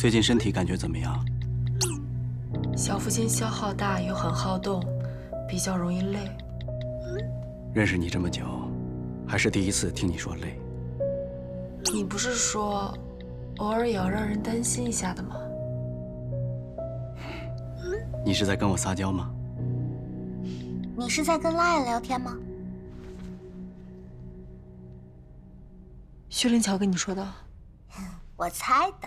最近身体感觉怎么样？小腹经消耗大又很好动，比较容易累。认识你这么久，还是第一次听你说累。你不是说偶尔也要让人担心一下的吗？你是在跟我撒娇吗？你是在跟LINE聊天吗？薛林乔跟你说的？我猜的。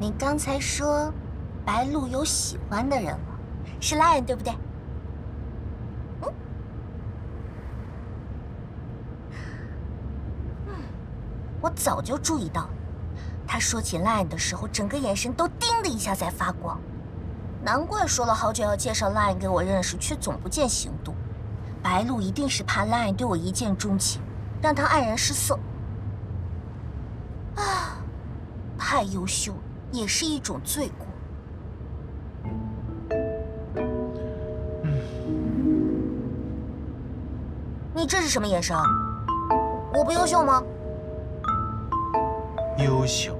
你刚才说，白鹿有喜欢的人了，是LINE对不对？嗯。我早就注意到了，他说起LINE的时候，整个眼神都叮的一下在发光，难怪说了好久要介绍LINE给我认识，却总不见行动。白鹿一定是怕LINE对我一见钟情，让他黯然失色。啊，太优秀了。 也是一种罪过。你这是什么眼神？我不优秀吗？优秀。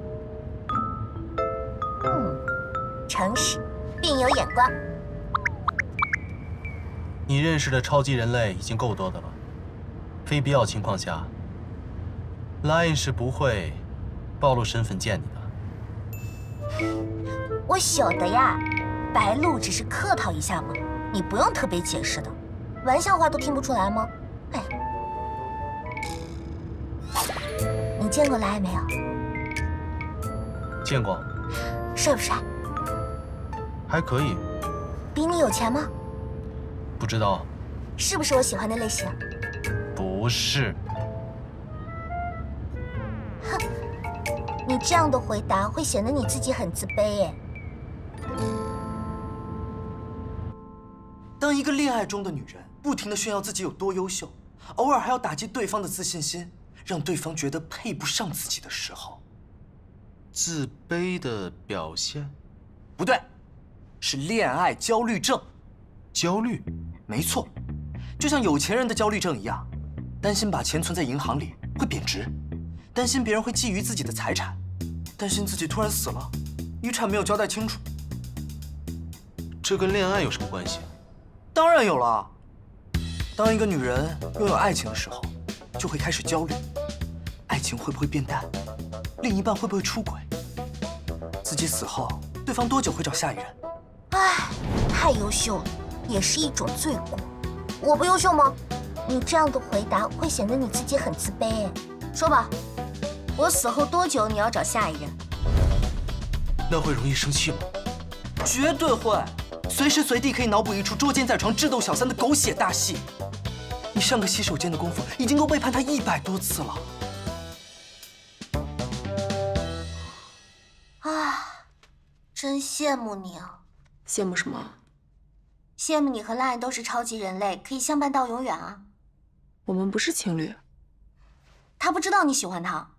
诚实，并有眼光。你认识的超级人类已经够多的了，非必要情况下 ，LINE 是不会暴露身份见你的。 我晓得呀，白鹿只是客套一下嘛，你不用特别解释的，玩笑话都听不出来吗？哎，你见过LINE没有？见过。帅不帅？还可以。比你有钱吗？不知道。是不是我喜欢的类型？不是。哼，你这样的回答会显得你自己很自卑哎。 当一个恋爱中的女人不停地炫耀自己有多优秀，偶尔还要打击对方的自信心，让对方觉得配不上自己的时候，自卑的表现，不对，是恋爱焦虑症。焦虑？没错，就像有钱人的焦虑症一样，担心把钱存在银行里会贬值，担心别人会觊觎自己的财产，担心自己突然死了，遗产没有交代清楚。 这跟恋爱有什么关系？当然有了。当一个女人拥有爱情的时候，就会开始焦虑：爱情会不会变淡？另一半会不会出轨？自己死后，对方多久会找下一人？哎，太优秀了，也是一种罪过。我不优秀吗？你这样的回答会显得你自己很自卑哎。说吧，我死后多久你要找下一人？那会容易生气吗？绝对会。 随时随地可以脑补一出捉奸在床、智斗小三的狗血大戏。你上个洗手间的功夫，已经够背叛他100多次了。啊，真羡慕你啊！羡慕什么？羡慕你和LINE都是超级人类，可以相伴到永远啊！我们不是情侣。他不知道你喜欢他，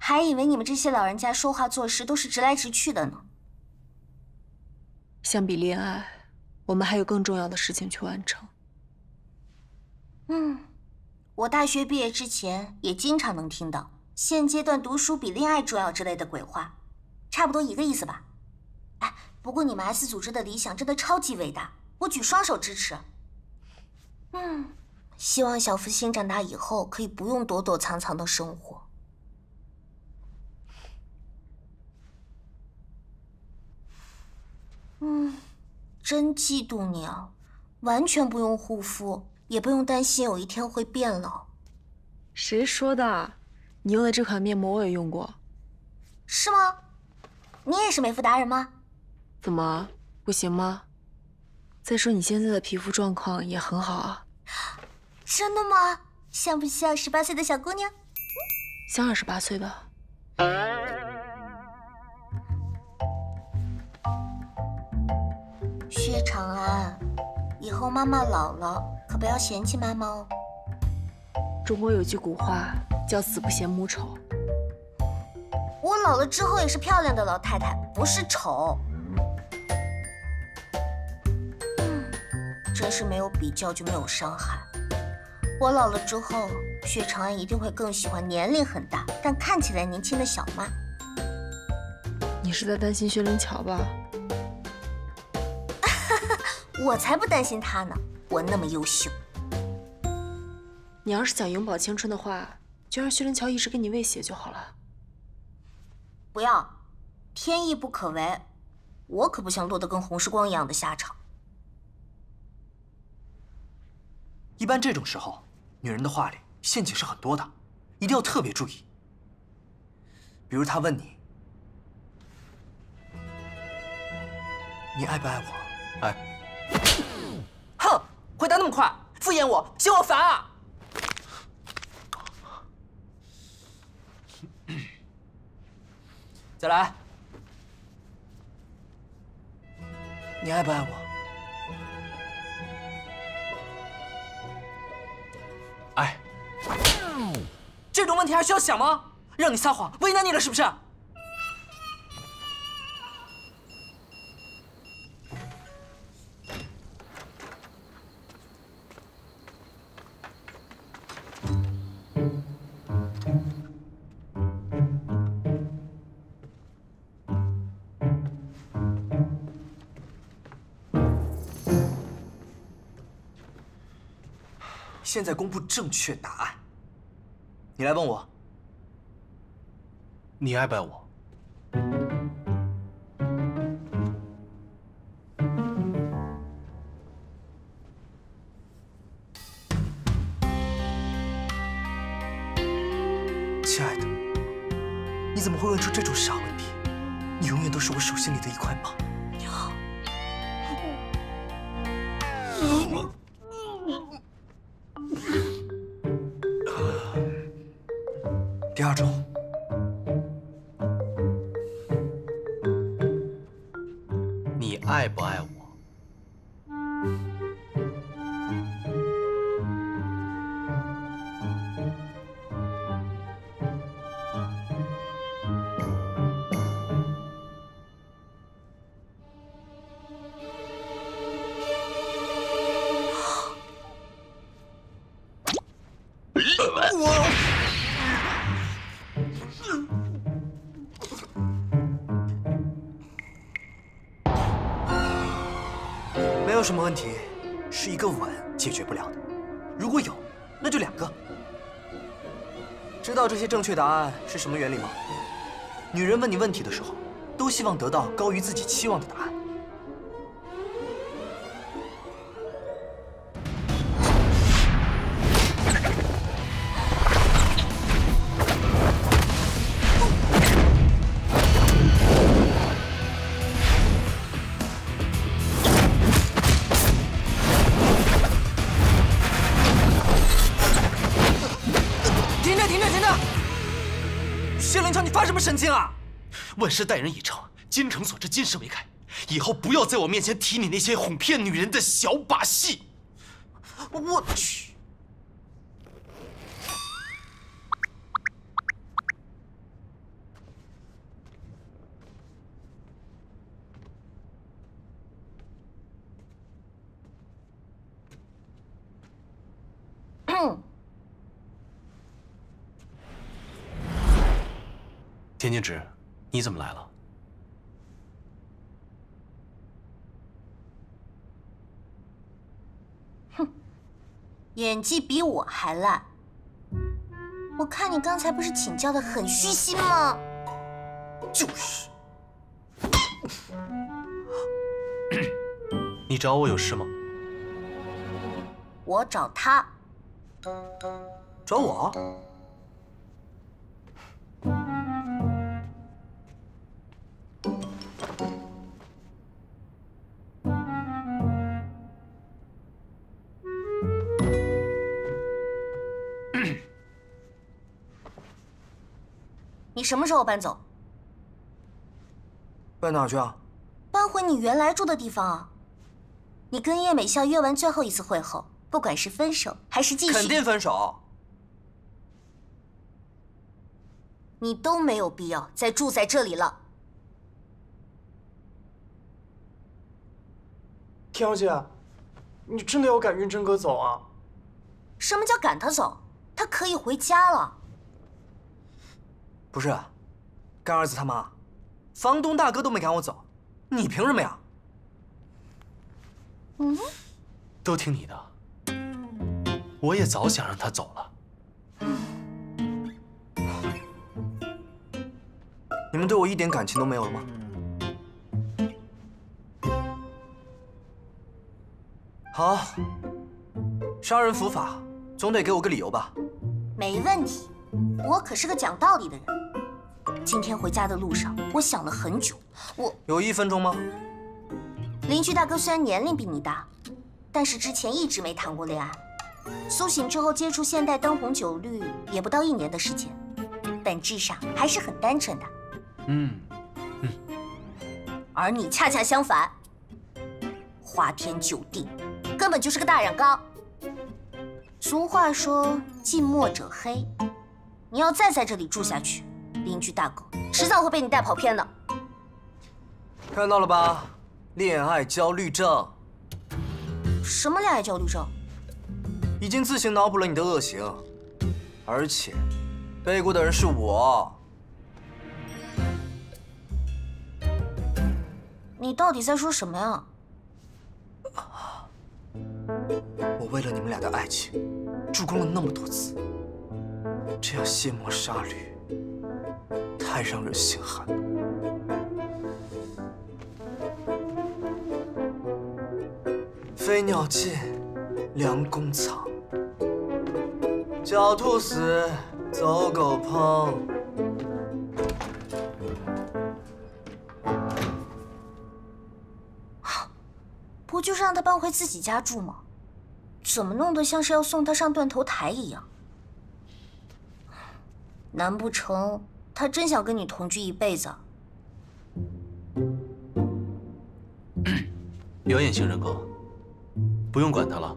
还以为你们这些老人家说话做事都是直来直去的呢。相比恋爱，我们还有更重要的事情去完成。我大学毕业之前也经常能听到“现阶段读书比恋爱重要”之类的鬼话，差不多一个意思吧。哎，不过你们 S 组织的理想真的超级伟大，我举双手支持。希望小福星长大以后可以不用躲躲藏藏的生活。 真嫉妒你啊！完全不用护肤，也不用担心有一天会变老。谁说的？你用的这款面膜我也用过。是吗？你也是美肤达人吗？怎么不行吗？再说你现在的皮肤状况也很好啊。真的吗？像不像18岁的小姑娘？像28岁的。 薛长安，以后妈妈老了，可不要嫌弃妈妈哦。中国有句古话叫“子不嫌母丑”，我老了之后也是漂亮的老太太，不是丑。真是没有比较就没有伤害。我老了之后，薛长安一定会更喜欢年龄很大但看起来年轻的小妈。你是在担心薛灵乔吧？我才不担心她呢，我那么优秀。你要是想永葆青春的话，就让薛灵乔一直给你喂血就好了。 不要，天意不可违，我可不想落得跟洪世光一样的下场。一般这种时候，女人的话里陷阱是很多的，一定要特别注意。比如她问你：“你爱不爱我？”爱。哼，回答那么快，敷衍我，嫌我烦啊！ 再来，你爱不爱我？爱。这种问题还需要想吗？让你撒谎，为难你了是不是？现在公布正确答案。你来问我，你爱不爱我？亲爱的，你怎么会问出这种傻问题？你永远都是我手心里的一块宝。 第二种，你爱不爱我？我。 没有什么问题是一个吻解决不了的，如果有，那就两个。知道这些正确答案是什么原理吗？女人问你问题的时候，都希望得到高于自己期望的答案。神经啊！问世待人以诚，精诚所至，金石为开。以后不要在我面前提你那些哄骗女人的小把戏。我去！田静芷，你怎么来了？哼，演技比我还烂。我看你刚才不是请教的很虚心吗？就是。你找我有事吗？我找他。找我？ 你什么时候搬走？搬哪去啊？搬回你原来住的地方啊！你跟叶美笑约完最后一次会后，不管是分手还是继续，肯定分手。你都没有必要再住在这里了。田小姐，你真的要赶云琛哥走啊？什么叫赶他走？他可以回家了。不是，干儿子他妈，房东大哥都没赶我走，你凭什么呀？嗯，都听你的。 我也早想让他走了。你们对我一点感情都没有了吗？好，杀人伏法，总得给我个理由吧？没问题，我可是个讲道理的人。今天回家的路上，我想了很久。我有1分钟吗？邻居大哥虽然年龄比你大，但是之前一直没谈过恋爱。 苏醒之后接触现代灯红酒绿也不到1年的时间，本质上还是很单纯的。嗯。而你恰恰相反，花天酒地，根本就是个大染缸。俗话说近墨者黑，你要再在这里住下去，邻居大哥迟早会被你带跑偏的。看到了吧，恋爱焦虑症。什么恋爱焦虑症？ 已经自行脑补了你的恶行，而且背锅的人是我。你到底在说什么呀？我为了你们俩的爱情，助攻了那么多次，这样卸磨杀驴，太让人心寒了。飞鸟尽，良弓藏。 狡兔死，走狗烹。不就是让他搬回自己家住吗？怎么弄得像是要送他上断头台一样？难不成他真想跟你同居一辈子？表演型人格，不用管他了。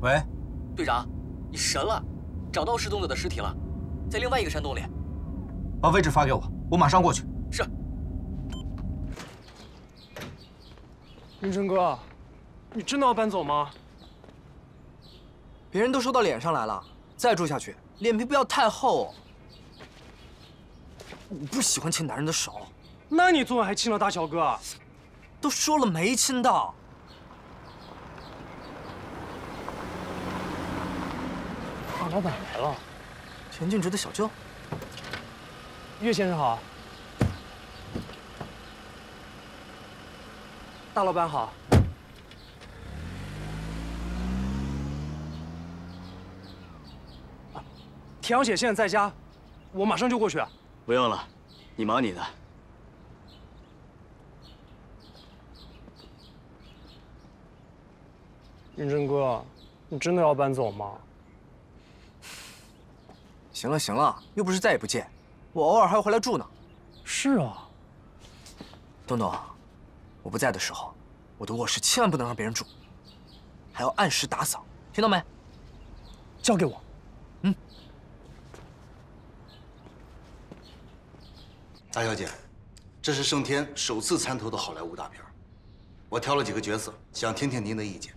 喂，队长，你神了，找到失踪者的尸体了，在另外一个山洞里。把位置发给我，我马上过去。是。云琛哥，你真的要搬走吗？别人都说到脸上来了，再住下去，脸皮不要太厚哦。我不喜欢牵男人的手。那你昨晚还亲了大乔哥？都说了没亲到。 大老板来了，田径直的小舅，岳先生好，大老板好。田小姐现在在家，我马上就过去。不用了，你忙你的。云琛哥，你真的要搬走吗？ 行了行了，又不是再也不见，我偶尔还要回来住呢。是啊，东东，我不在的时候，我的卧室千万不能让别人住，还要按时打扫，听到没？交给我。嗯。大小姐，这是盛天首次参投的好莱坞大片，我挑了几个角色，想听听您的意见。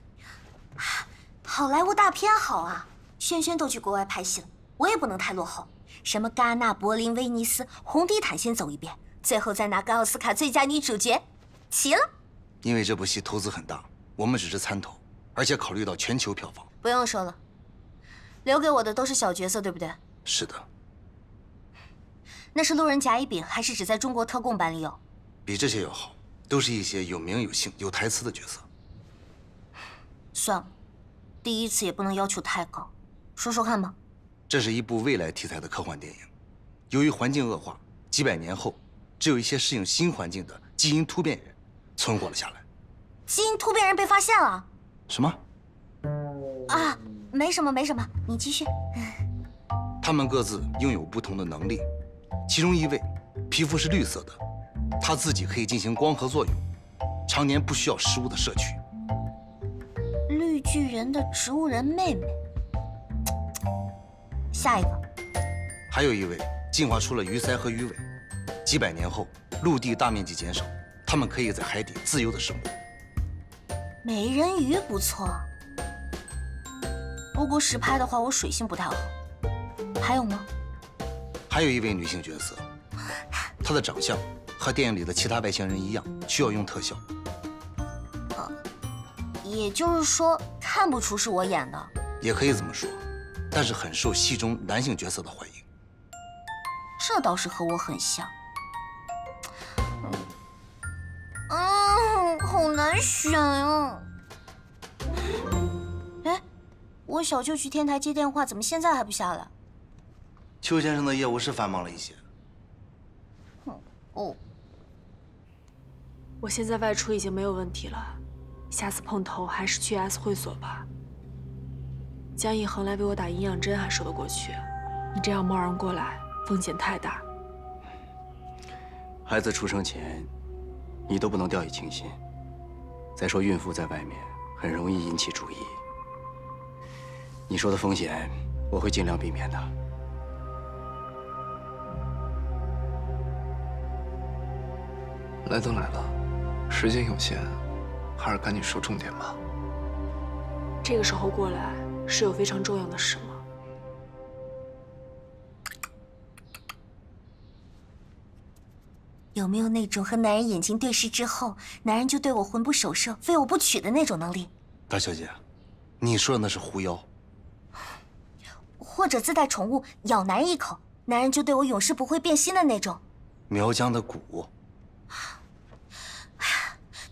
好莱坞大片好啊，轩轩都去国外拍戏了。 我也不能太落后，什么戛纳、柏林、威尼斯，红地毯先走一遍，最后再拿个奥斯卡最佳女主角，齐了。因为这部戏投资很大，我们只是参投，而且考虑到全球票房。不用说了，留给我的都是小角色，对不对？是的。那是路人甲乙丙，还是只在中国特供版里有？比这些要好，都是一些有名有姓、有台词的角色。算了，第一次也不能要求太高，说说看吧。 这是一部未来题材的科幻电影，由于环境恶化，几百年后，只有一些适应新环境的基因突变人存活了下来。基因突变人被发现了？什么？啊，没什么没什么，你继续。他们各自拥有不同的能力，其中一位皮肤是绿色的，它自己可以进行光合作用，常年不需要食物的摄取。绿巨人的植物人妹妹，下一个。还有一位进化出了鱼鳃和鱼尾，几百年后陆地大面积减少，它们可以在海底自由的生活。美人鱼不错，不过实拍的话我水性不太好。还有吗？还有一位女性角色，她的长相和电影里的其他外星人一样，需要用特效。也就是说看不出是我演的。也可以这么说，但是很受戏中男性角色的欢迎。这倒是和我很像。好难选呀。哎，我小舅去天台接电话，怎么现在还不下来？邱先生的业务是繁忙了一些。哦，我现在外出已经没有问题了，下次碰头还是去 S 会所吧。江一恒来为我打营养针还说得过去，你这样贸然过来风险太大。孩子出生前，你都不能掉以轻心。再说孕妇在外面很容易引起注意，你说的风险我会尽量避免的。来都来了，时间有限，还是赶紧说重点吧。这个时候过来是有非常重要的事吗？有没有那种和男人眼睛对视之后，男人就对我魂不守舍、非我不娶的那种能力？大小姐，你说的那是狐妖，或者自带宠物咬男人一口，男人就对我永世不会变心的那种。苗疆的蛊。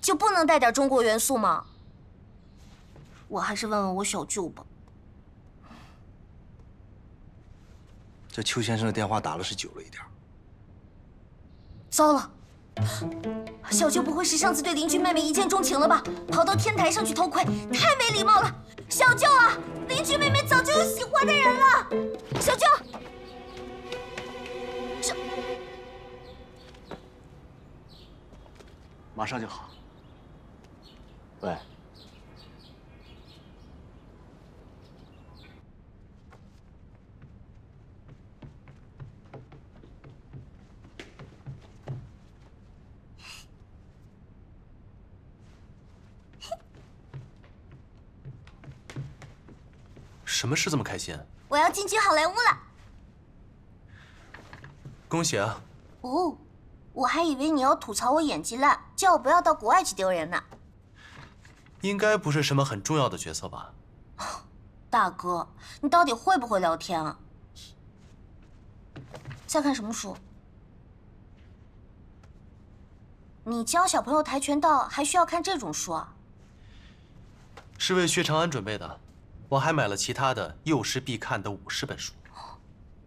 就不能带点中国元素吗？我还是问问我小舅吧。这邱先生的电话打了是久了一点。糟了，小舅不会是上次对邻居妹妹一见钟情了吧？跑到天台上去偷窥，太没礼貌了！小舅啊，邻居妹妹早就有喜欢的人了，小舅。马上就好。喂，什么事这么开心？我要进军好莱坞了！恭喜啊！哦。我还以为你要吐槽我演技烂，叫我不要到国外去丢人呢。应该不是什么很重要的角色吧？大哥，你到底会不会聊天啊？在看什么书？你教小朋友跆拳道还需要看这种书啊？是为薛长安准备的，我还买了其他的幼师必看的50本书。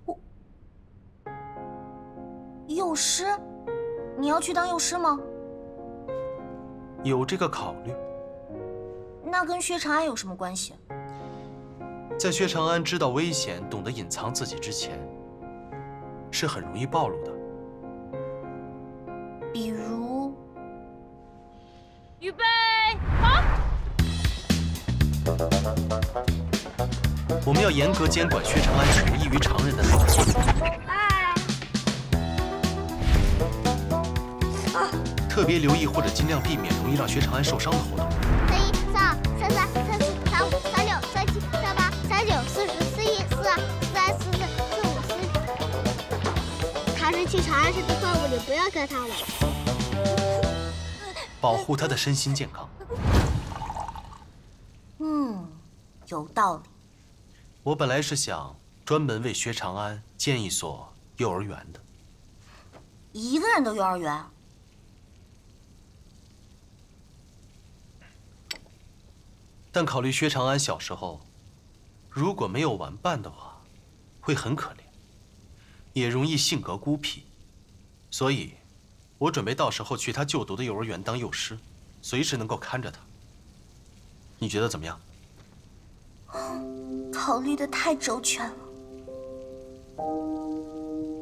我幼师？你要去当幼师吗？有这个考虑。那跟薛长安有什么关系？在薛长安知道危险、懂得隐藏自己之前，是很容易暴露的。比如，预备，好！我们要严格监管薛长安求异于常人的能力。特别留意或者尽量避免容易让薛长安受伤的活动。31、32、33、36、37、38、39、40、41、42、43、44、45、46。他是去长安市的怪物，你不要跟他玩。保护他的身心健康。有道理。我本来是想专门为薛长安建一所幼儿园的。一个人的幼儿园？但考虑薛长安小时候，如果没有玩伴的话，会很可怜，也容易性格孤僻，所以，我准备到时候去他就读的幼儿园当幼师，随时能够看着他。你觉得怎么样？考虑得太周全了，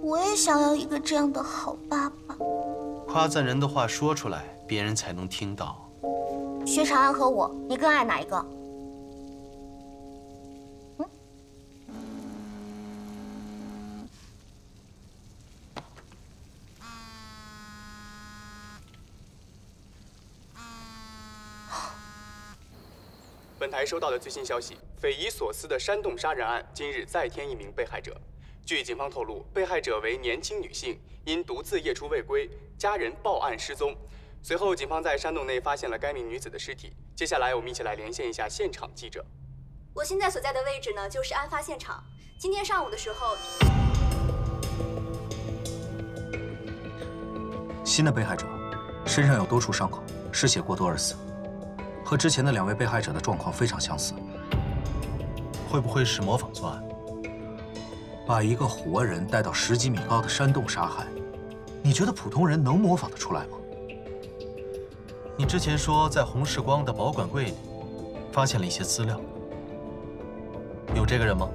我也想要一个这样的好爸爸。夸赞人的话说出来，别人才能听到。薛长安和我，你更爱哪一个？嗯？本台收到的最新消息，匪夷所思的山洞杀人案今日再添一名被害者。 据警方透露，被害者为年轻女性，因独自夜出未归，家人报案失踪。随后，警方在山洞内发现了该名女子的尸体。接下来，我们一起来连线一下现场记者。我现在所在的位置呢，就是案发现场。今天上午的时候，新的被害者身上有多处伤口，失血过多而死，和之前的两位被害者的状况非常相似。会不会是模仿作案？ 把一个活人带到10几米高的山洞杀害，你觉得普通人能模仿得出来吗？你之前说在洪世光的保管柜里发现了一些资料，有这个人吗？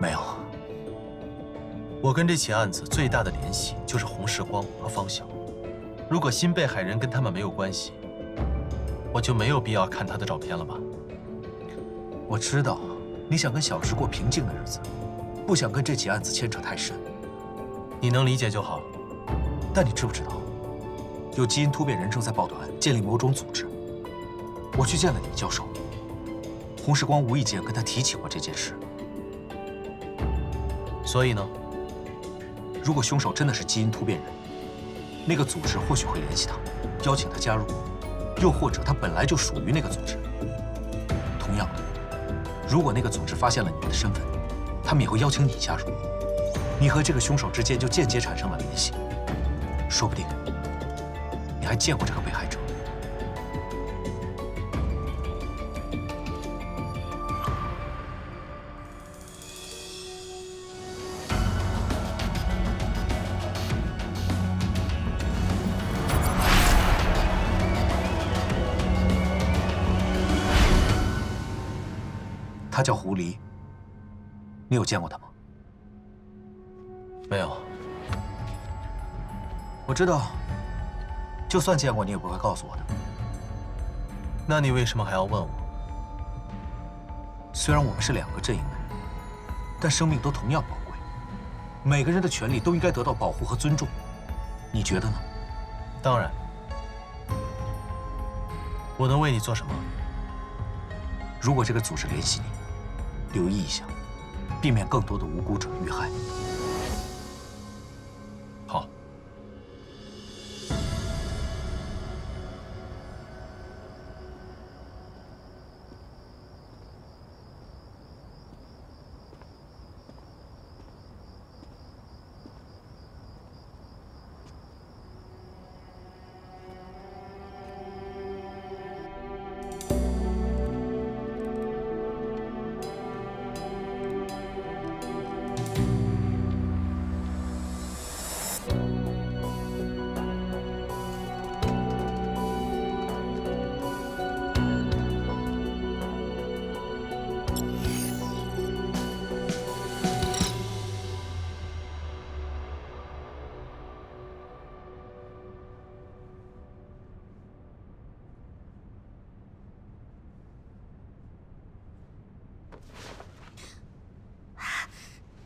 没有。我跟这起案子最大的联系就是洪世光和方晓。如果新被害人跟他们没有关系，我就没有必要看他的照片了吧？我知道。 你想跟小池过平静的日子，不想跟这起案子牵扯太深，你能理解就好。但你知不知道，有基因突变人正在抱团建立某种组织？我去见了李教授，洪世光无意间跟他提起过这件事。所以呢，如果凶手真的是基因突变人，那个组织或许会联系他，邀请他加入，又或者他本来就属于那个组织。同样的。 如果那个组织发现了你的身份，他们也会邀请你加入，你和这个凶手之间就间接产生了联系，说不定你还见过这个被害者。他叫狐狸，你有见过他吗？没有。我知道，就算见过你也不会告诉我的。那你为什么还要问我？虽然我们是两个阵营的人，但生命都同样宝贵，每个人的权利都应该得到保护和尊重。你觉得呢？当然。我能为你做什么？如果这个组织联系你。 留意一下，避免更多的无辜者遇害。好。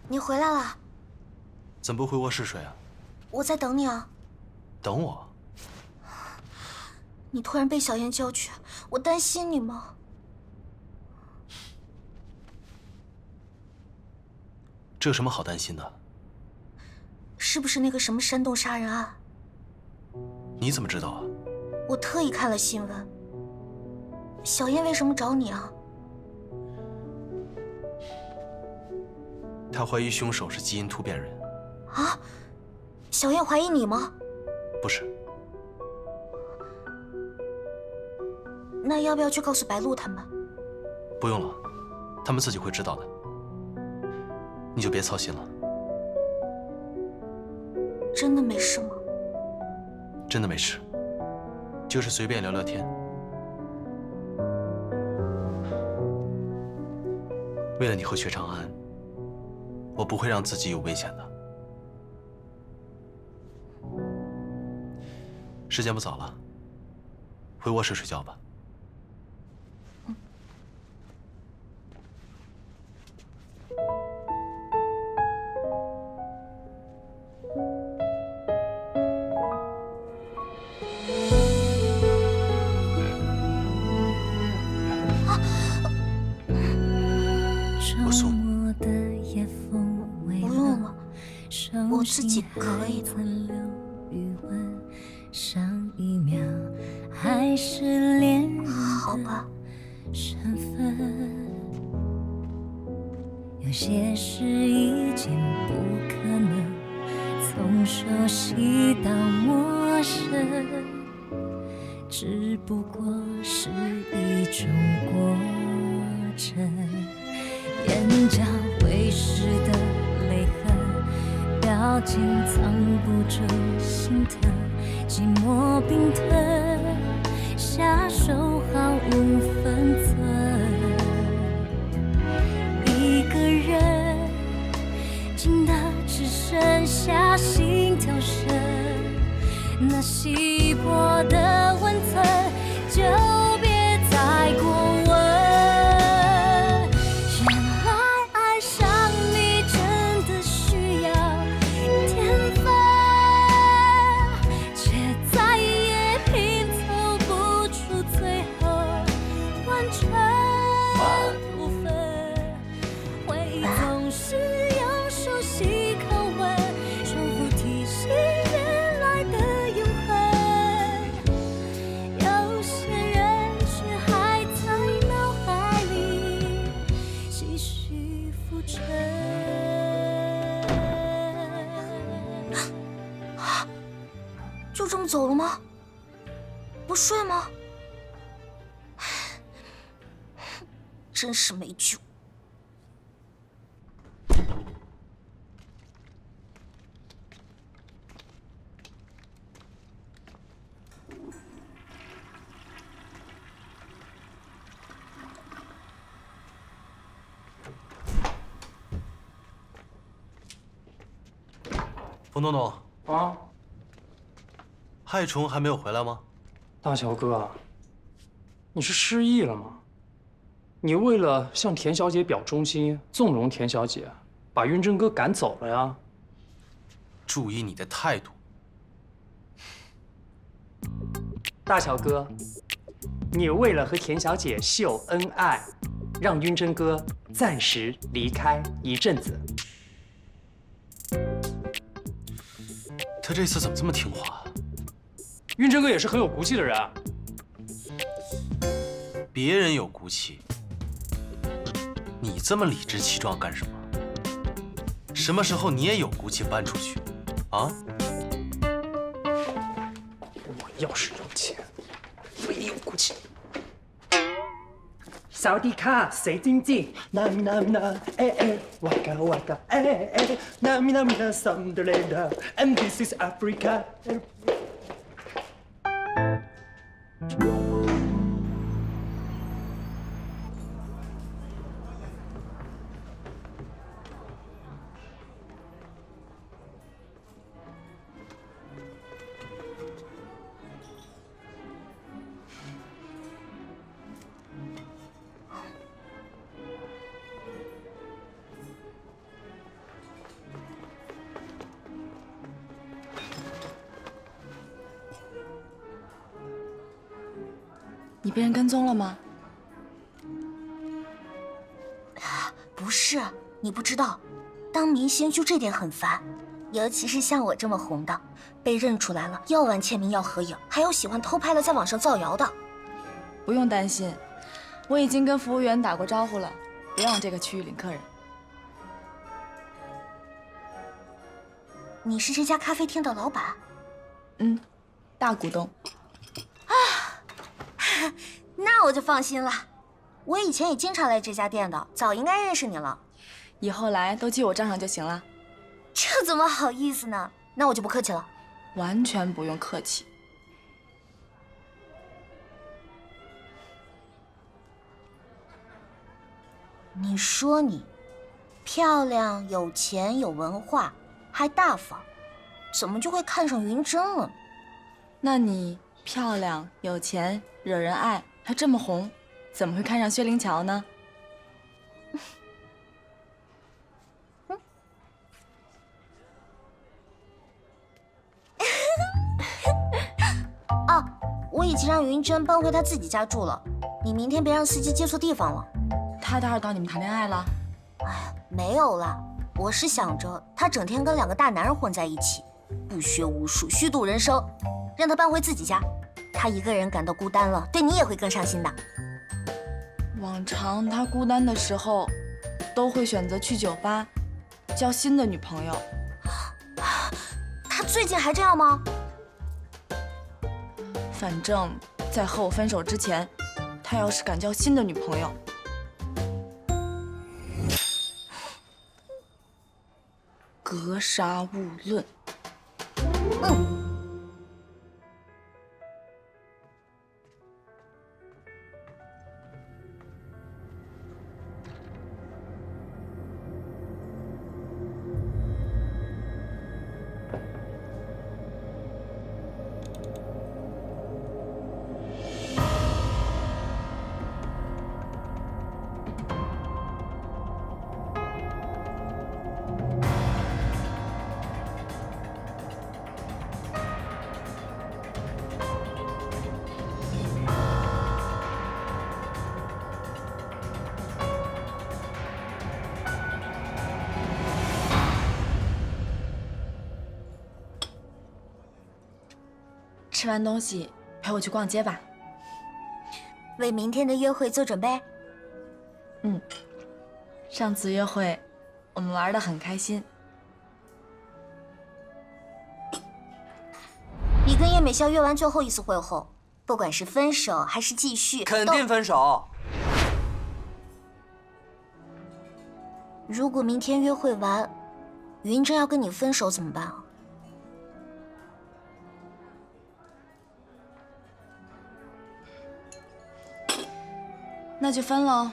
你回来了，怎么不回卧室睡啊？我在等你啊。等我？你突然被小燕叫去，我担心你吗？这有什么好担心的？是不是那个什么山洞杀人案？你怎么知道啊？我特意看了新闻。小燕为什么找你啊？ 他怀疑凶手是基因突变人。啊，小燕怀疑你吗？不是。那要不要去告诉白鹿他们？不用了，他们自己会知道的。你就别操心了。真的没事吗？真的没事，就是随便聊聊天。为了你和薛长安。 我不会让自己有危险的。时间不早了，回卧室睡觉吧。 我自己可以的。好吧。有些事已经不可能，从熟悉到陌生，只不过是一种过程。眼角为湿的泪痕。 表情藏不住心疼，寂寞冰冷，下手毫无分寸。一个人，静得只剩下心跳声，那稀薄的温存，就别再过。 就这么走了吗？不睡吗？真是没救。冯东东啊。 害虫还没有回来吗？大乔哥，你是失忆了吗？你为了向田小姐表忠心，纵容田小姐，把云真哥赶走了呀。注意你的态度，大乔哥，你为了和田小姐秀恩爱，让云真哥暂时离开一阵子。他这次怎么这么听话？ 云真哥也是很有骨气的人，别人有骨气，你这么理直气壮干什么？什么时候你也有骨气搬出去，啊？我要是有钱，我也有骨气。扫地卡，谁经济？那米那米那，哎哎，哇嘎哇嘎，哎哎，那米那米那 ，Sunderland，and this is Africa。 你被人跟踪了吗？不是，你不知道，当明星就这点很烦，尤其是像我这么红的，被认出来了要玩签名要合影，还有喜欢偷拍的在网上造谣的。不用担心，我已经跟服务员打过招呼了，别往这个区域领客人。你是这家咖啡厅的老板？嗯，大股东。 那我就放心了，我以前也经常来这家店的，早应该认识你了。以后来都记我账上就行了。这怎么好意思呢？那我就不客气了。完全不用客气。你说你漂亮、有钱、有文化，还大方，怎么就会看上云真了？那你漂亮、有钱、惹人爱，还这么红，怎么会看上薛灵乔呢？哦，我已经让云珍搬回她自己家住了，你明天别让司机接错地方了。他打扰到你们谈恋爱了？哎，没有啦，我是想着他整天跟两个大男人混在一起，不学无术，虚度人生，让他搬回自己家，他一个人感到孤单了，对你也会更伤心的。往常他孤单的时候，都会选择去酒吧，交新的女朋友。他最近还这样吗？反正，在和我分手之前，他要是敢交新的女朋友。 格杀勿论。嗯。吃完东西，陪我去逛街吧，为明天的约会做准备。嗯，上次约会我们玩得很开心。你跟叶美笑约完最后一次会后，不管是分手还是继续，肯定分手。如果明天约会完，云真要跟你分手怎么办啊？ 那就分喽，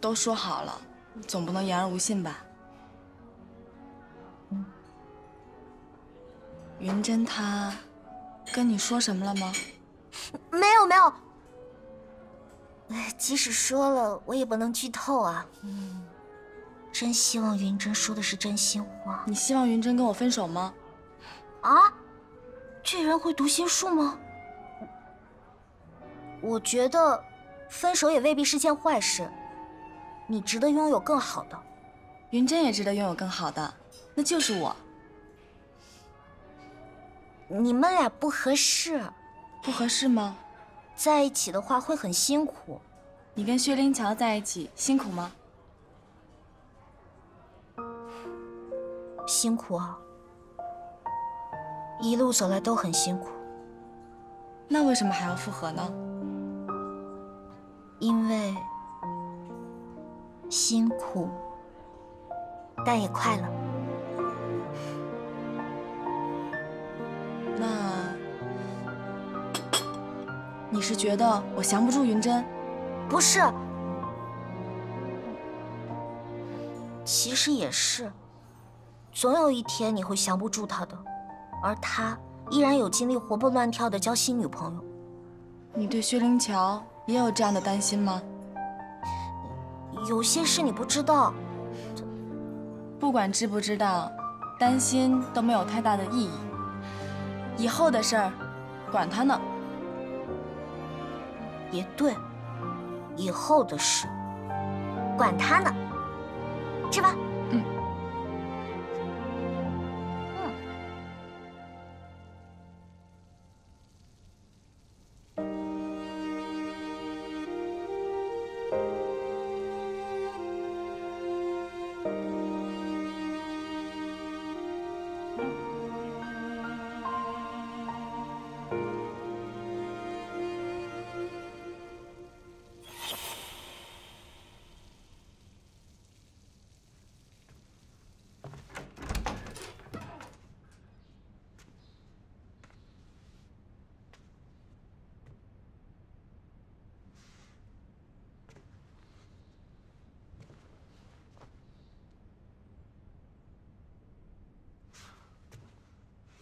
都说好了，总不能言而无信吧？云真她跟你说什么了吗？没有没有，即使说了，我也不能剧透啊。真希望云真说的是真心话。你希望云真跟我分手吗？啊，这人会读心术吗？ 我觉得，分手也未必是件坏事。你值得拥有更好的，云真也值得拥有更好的，那就是我。你们俩不合适，不合适吗？在一起的话会很辛苦。你跟薛灵乔在一起辛苦吗？辛苦啊，一路走来都很辛苦。那为什么还要复合呢？ 因为辛苦，但也快乐。那你是觉得我降不住云真？不是，其实也是，总有一天你会降不住他的，而他依然有精力活蹦乱跳的交新女朋友。你对薛灵乔？ 也有这样的担心吗？有些事你不知道。不管知不知道，担心都没有太大的意义。以后的事儿，管他呢。也对，以后的事，管他呢。吃吧。嗯。嗯。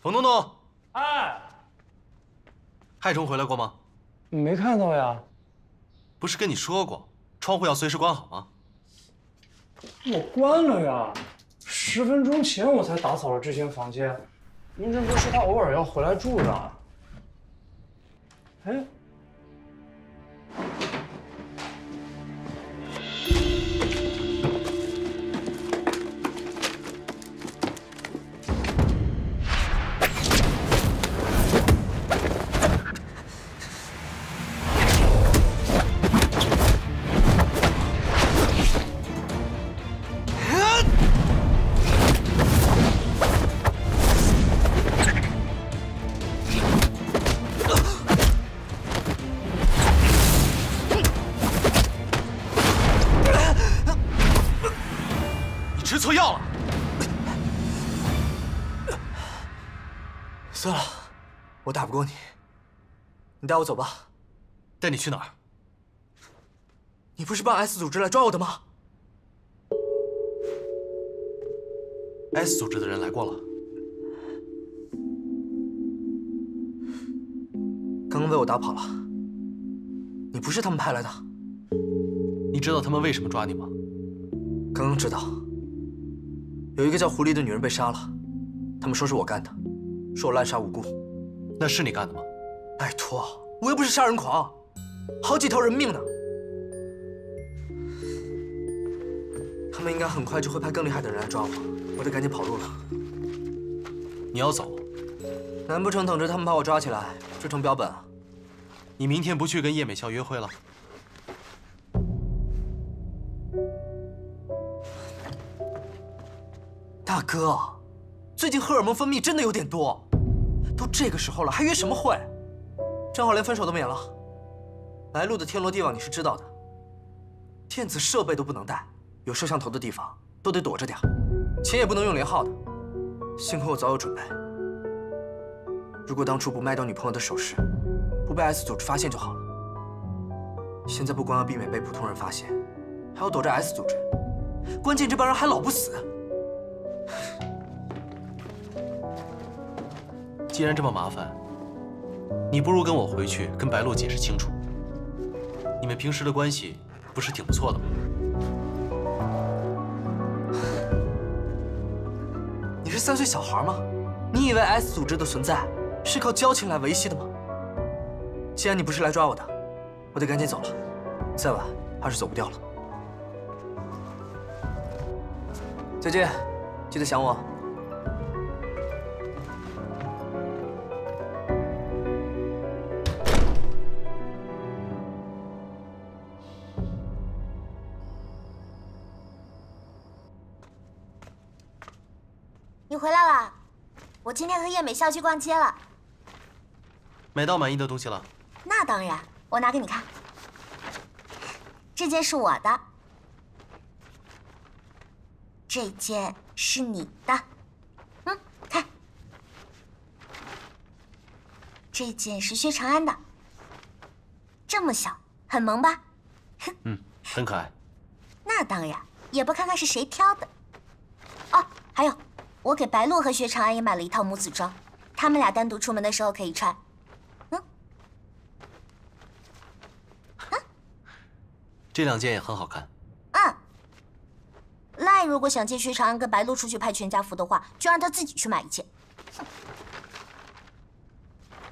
冯东东，哎，害虫回来过吗？你没看到呀？不是跟你说过，窗户要随时关好吗？我关了呀，10分钟前我才打扫了这间房间。云晨哥说他偶尔要回来住的。哎。 算了，我打不过你，你带我走吧。带你去哪儿？你不是帮 S 组织来抓我的吗 ？S 组织的人来过了。刚刚被我打跑了。你不是他们派来的。你知道他们为什么抓你吗？刚刚知道。有一个叫狐狸的女人被杀了，他们说是我干的。 说我滥杀无辜，那是你干的吗？拜托，我又不是杀人狂，好几条人命呢。他们应该很快就会派更厉害的人来抓我，我得赶紧跑路了。你要走？难不成等着他们把我抓起来就成标本啊？你明天不去跟叶美笑约会了？大哥。 最近荷尔蒙分泌真的有点多，都这个时候了还约什么会？正好连分手都免了。来路的天罗地网你是知道的，电子设备都不能带，有摄像头的地方都得躲着点，钱也不能用连号的。幸亏我早有准备。如果当初不卖掉女朋友的首饰，不被 S 组织发现就好了。现在不光要避免被普通人发现，还要躲着 S 组织，关键这帮人还老不死。 既然这么麻烦，你不如跟我回去跟白露解释清楚。你们平时的关系不是挺不错的吗？你是3岁小孩吗？你以为 S 组织的存在是靠交情来维系的吗？既然你不是来抓我的，我得赶紧走了，再晚怕是走不掉了。再见，记得想我。 回来了，我今天和叶美笑去逛街了。买到满意的东西了？那当然，我拿给你看。这件是我的，这件是你的，嗯，看，这件是薛长安的，这么小，很萌吧？嗯，很可爱。那当然，也不看看是谁挑的。哦，还有。 我给白露和薛长安也买了一套母子装，他们俩单独出门的时候可以穿。嗯，啊，这两件也很好看。嗯，赖如果想借薛长安跟白露出去拍全家福的话，就让他自己去买一件。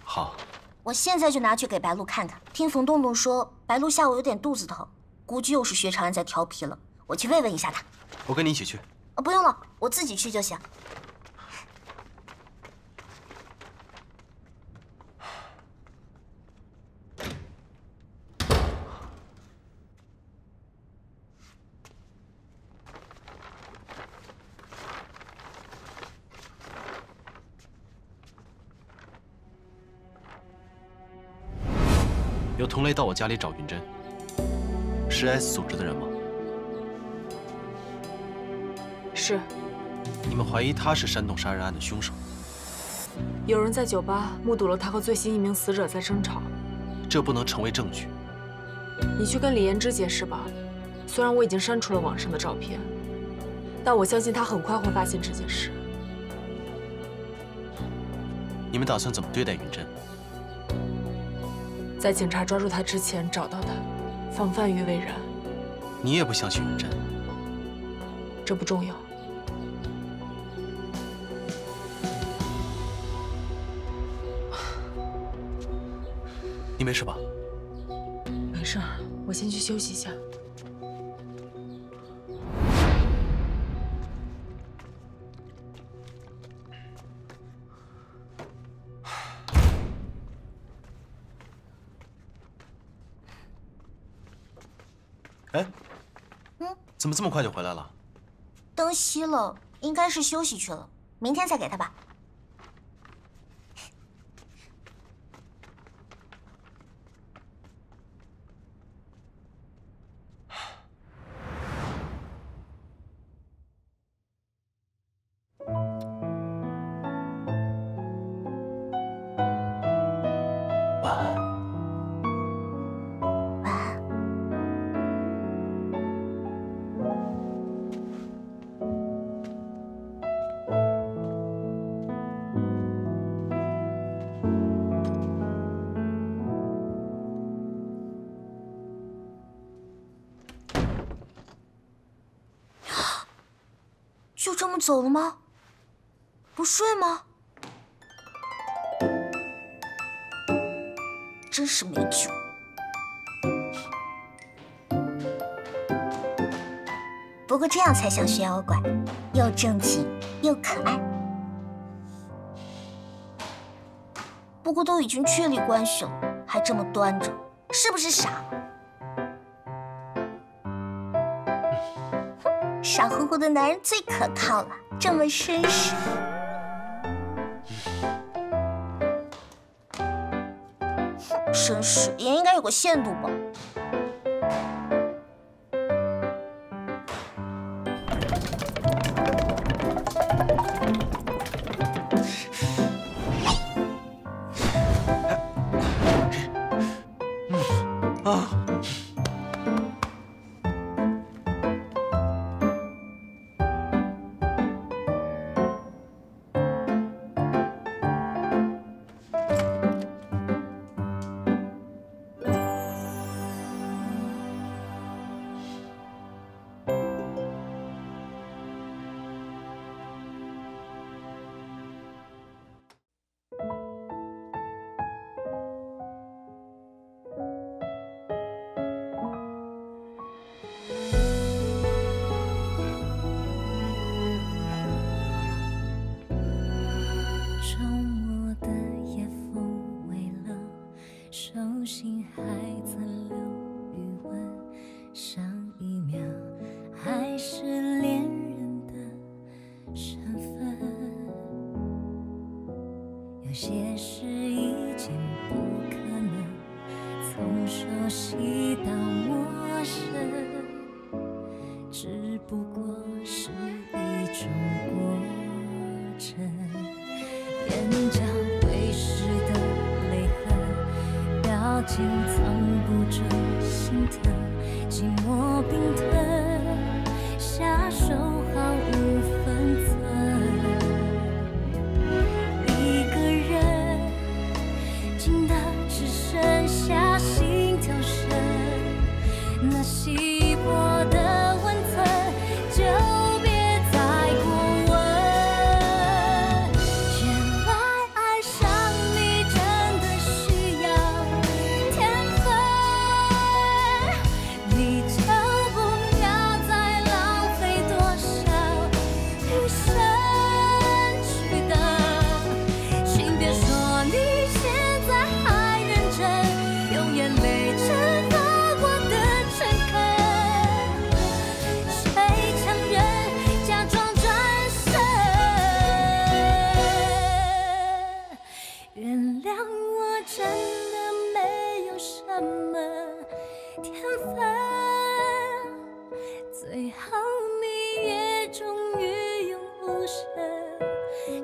好，我现在就拿去给白露看看。听冯洞洞说，白露下午有点肚子疼，估计又是薛长安在调皮了。我去慰问一下他。我跟你一起去。 不用了，我自己去就行。有同类到我家里找云珍，是 S 组织的人吗？ 是，你们怀疑他是煽动杀人案的凶手。有人在酒吧目睹了他和最新一名死者在争吵，这不能成为证据。你去跟李言之解释吧。虽然我已经删除了网上的照片，但我相信他很快会发现这件事。你们打算怎么对待云珍？在警察抓住他之前找到他，防范于未然。你也不相信云真？这不重要。你没事吧？没事，我先去休息一下。 哎，怎么这么快就回来了？灯熄了，应该是休息去了，明天再给他吧。晚安。 就这么走了吗？不睡吗？真是没救！不过这样才像学妖怪，又正经又可爱。不过都已经确立关系了，还这么端着，是不是傻？ 傻乎乎的男人最可靠了，这么绅士。绅士也应该有个限度吧。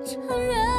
承认。